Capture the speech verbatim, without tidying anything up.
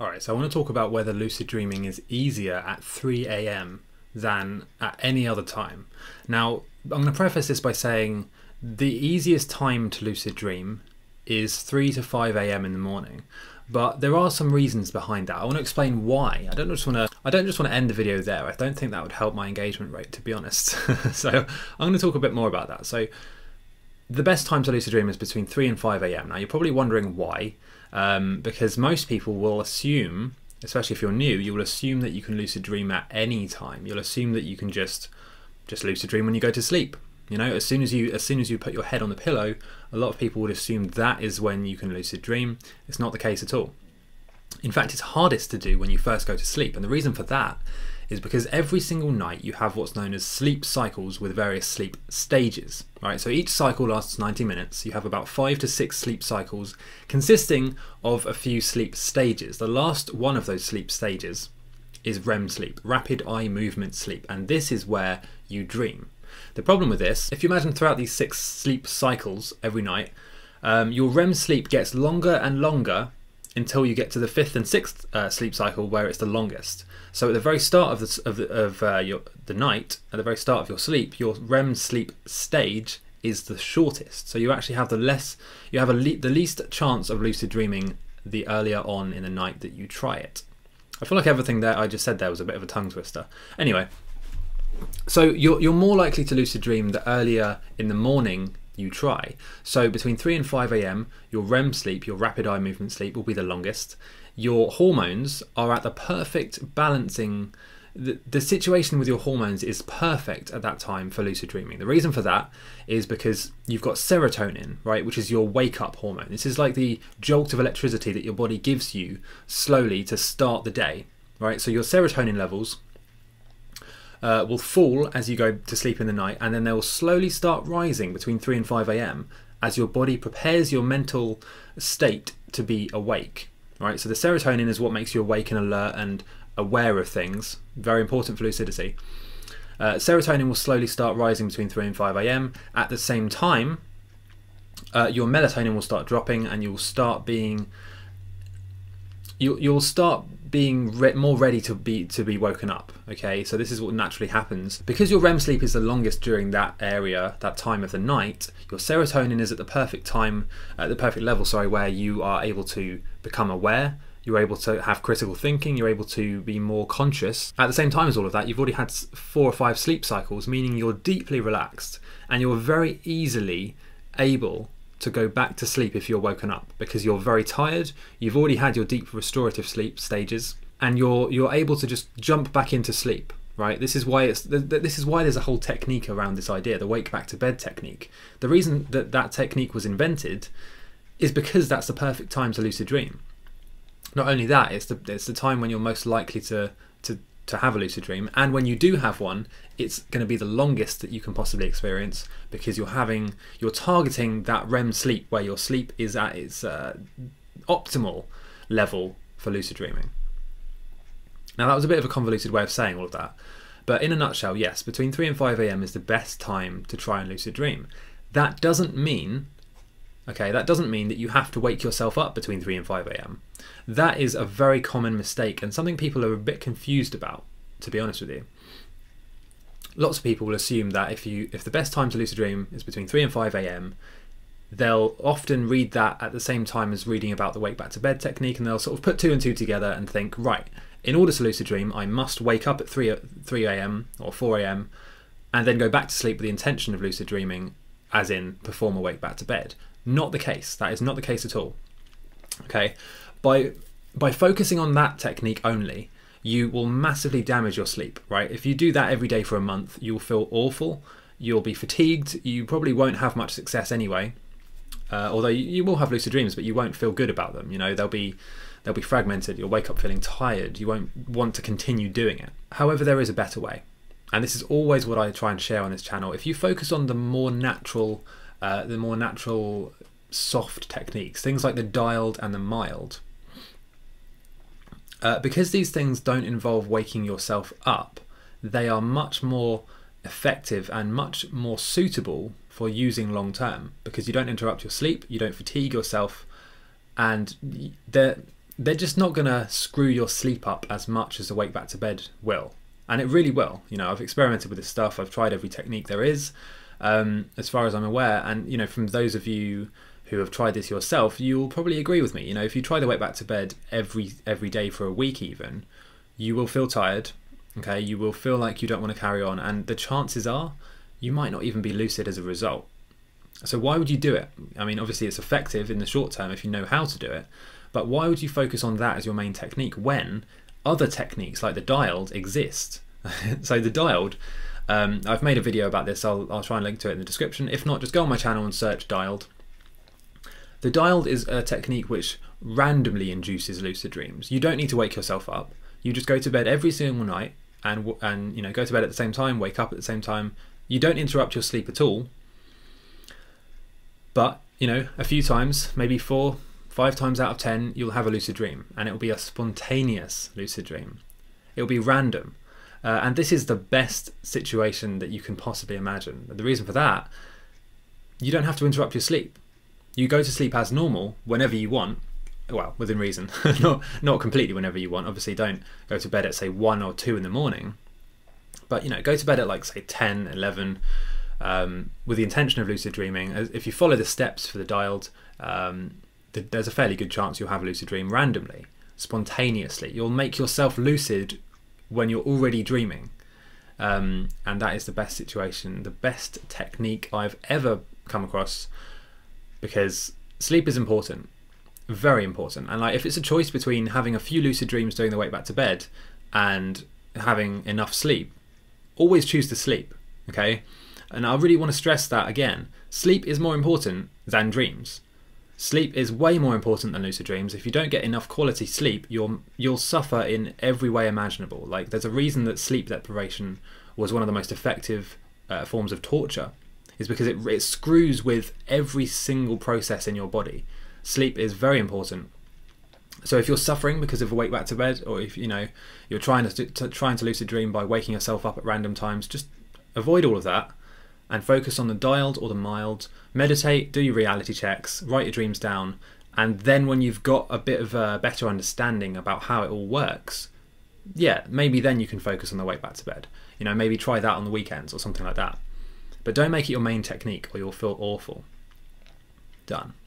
Alright, so I want to talk about whether lucid dreaming is easier at three A M than at any other time. Now, I'm going to preface this by saying the easiest time to lucid dream is three to five A M in the morning, but there are some reasons behind that. I want to explain why. I don't just want to, I don't just want to end the video there. I don't think that would help my engagement rate, to be honest. So I'm going to talk a bit more about that. So the best time to lucid dream is between three and five A M. Now you're probably wondering why. Um, because most people will assume, especially if you're new, you will assume that you can lucid dream at any time. You'll assume that you can just just lucid dream when you go to sleep. You know, as soon as you as soon as you put your head on the pillow, a lot of people would assume that is when you can lucid dream. It's not the case at all. In fact, it's hardest to do when you first go to sleep, and the reason for that is because every single night you have what's known as sleep cycles with various sleep stages. All right, so each cycle lasts ninety minutes. You have about five to six sleep cycles consisting of a few sleep stages. The last one of those sleep stages is REM sleep, rapid eye movement sleep, and this is where you dream. The problem with this, if you imagine throughout these six sleep cycles every night, um, your REM sleep gets longer and longer until you get to the fifth and sixth uh, sleep cycle, where it's the longest. So at the very start of the, of, the, of uh, your, the night, at the very start of your sleep, your REM sleep stage is the shortest. So you actually have the less, you have a le the least chance of lucid dreaming the earlier on in the night that you try it. I feel like everything there I just said there was a bit of a tongue twister. Anyway, so you're, you're more likely to lucid dream the earlier in the morning you try. So between three and five A M, your REM sleep, your rapid eye movement sleep, will be the longest. Your hormones are at the perfect balancing. The, the situation with your hormones is perfect at that time for lucid dreaming. The reason for that is because you've got serotonin, right, which is your wake-up hormone. This is like the jolt of electricity that your body gives you slowly to start the day, right? So your serotonin levels Uh, will fall as you go to sleep in the night, and then they will slowly start rising between three and five A M as your body prepares your mental state to be awake. Right? So the serotonin is what makes you awake and alert and aware of things, very important for lucidity. Uh, serotonin will slowly start rising between three and five A M. At the same time, uh, your melatonin will start dropping, and you'll start being you, you'll start being re more ready to be to be woken up. Okay, so this is what naturally happens. Because your REM sleep is the longest during that area, that time of the night, your serotonin is at the perfect time, at the perfect level, sorry, where you are able to become aware, you're able to have critical thinking, you're able to be more conscious. At the same time as all of that, you've already had four or five sleep cycles, meaning you're deeply relaxed, and you're very easily able to go back to sleep if you're woken up, because you're very tired, you've already had your deep restorative sleep stages, and you're you're able to just jump back into sleep, right? This is why it's this is why there's a whole technique around this idea, the wake back to bed technique. The reason that that technique was invented is because that's the perfect time to lucid dream. Not only that, it's the it's the time when you're most likely to to to have a lucid dream, and when you do have one, it's going to be the longest that you can possibly experience, because you're having you're targeting that REM sleep where your sleep is at its uh, optimal level for lucid dreaming. Now, that was a bit of a convoluted way of saying all of that, but in a nutshell, yes, between three and five A M is the best time to try and lucid dream. That doesn't mean Okay, that doesn't mean that you have to wake yourself up between three and five A M. That is a very common mistake, and something people are a bit confused about, to be honest with you. Lots of people will assume that if you if the best time to lucid dream is between three and five A M, they'll often read that at the same time as reading about the wake back to bed technique, and they'll sort of put two and two together and think, right, in order to lucid dream, I must wake up at three A M or four A M and then go back to sleep with the intention of lucid dreaming, as in perform a wake back to bed. Not the case. That is not the case at all. Okay, by by focusing on that technique only, you will massively damage your sleep, right? If you do that every day for a month, you'll feel awful, you'll be fatigued, you probably won't have much success anyway, uh, although you, you will have lucid dreams, but you won't feel good about them. You know, they'll be they'll be fragmented, you'll wake up feeling tired, you won't want to continue doing it. However, there is a better way, and this is always what I try and share on this channel. If you focus on the more natural Uh, the more natural soft techniques, things like the DIALED and the MILD. Uh, because these things don't involve waking yourself up, they are much more effective and much more suitable for using long term, because you don't interrupt your sleep, you don't fatigue yourself, and they're, they're just not going to screw your sleep up as much as the wake back to bed will. And it really will. You know, I've experimented with this stuff. I've tried every technique there is, um, as far as I'm aware. And, you know, from those of you who have tried this yourself, you'll probably agree with me. You know, if you try the wake back to bed every every day for a week even, you will feel tired, okay? You will feel like you don't want to carry on. And the chances are you might not even be lucid as a result. So why would you do it? I mean, obviously it's effective in the short term if you know how to do it, but why would you focus on that as your main technique when other techniques like the DIALED exist? So the DIALED, um, I've made a video about this. I'll, I'll try and link to it in the description. If not, just go on my channel and search DIALED. The DIALED is a technique which randomly induces lucid dreams. You don't need to wake yourself up. You just go to bed every single night and, and you know, go to bed at the same time, wake up at the same time. You don't interrupt your sleep at all. But, you know, a few times, maybe four, five times out of ten, you'll have a lucid dream, and it'll be a spontaneous lucid dream. It'll be random. Uh, and this is the best situation that you can possibly imagine. The reason for that, you don't have to interrupt your sleep. You go to sleep as normal whenever you want, well, within reason, not, not completely whenever you want. Obviously don't go to bed at say one or two in the morning, but you know, go to bed at like say ten, eleven, um, with the intention of lucid dreaming. If you follow the steps for the DIALED, um, th there's a fairly good chance you'll have a lucid dream randomly, spontaneously. You'll make yourself lucid when you're already dreaming. Um, and that is the best situation, the best technique I've ever come across, because sleep is important, very important. And like, if it's a choice between having a few lucid dreams during the wake back to bed and having enough sleep, always choose to sleep, okay? And I really want to stress that again. Sleep is more important than dreams. Sleep is way more important than lucid dreams. If you don't get enough quality sleep, you'll, you'll suffer in every way imaginable. Like, there's a reason that sleep deprivation was one of the most effective uh, forms of torture, is because it, it screws with every single process in your body. Sleep is very important. So if you're suffering because of a wake back to bed, or if you know you're trying to, to trying to lucid dream by waking yourself up at random times, just avoid all of that and focus on the DIALED or the MILD. Meditate, do your reality checks, write your dreams down, and then when you've got a bit of a better understanding about how it all works, yeah, maybe then you can focus on the wake back to bed. You know, maybe try that on the weekends or something like that. But don't make it your main technique or you'll feel awful. Done.